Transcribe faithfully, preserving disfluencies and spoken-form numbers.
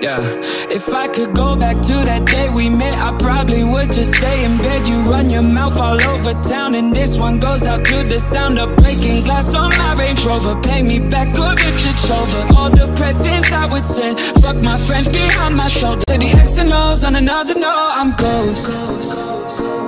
Yeah. If I could go back to that day we met, I probably would just stay in bed. You run your mouth all over town, and this one goes out to the sound of breaking glass on my Range Rover. Pay me back good, Richard Trover. All the presents I would send, fuck my friends behind my shoulder. To the X and O's on another note, I'm ghost.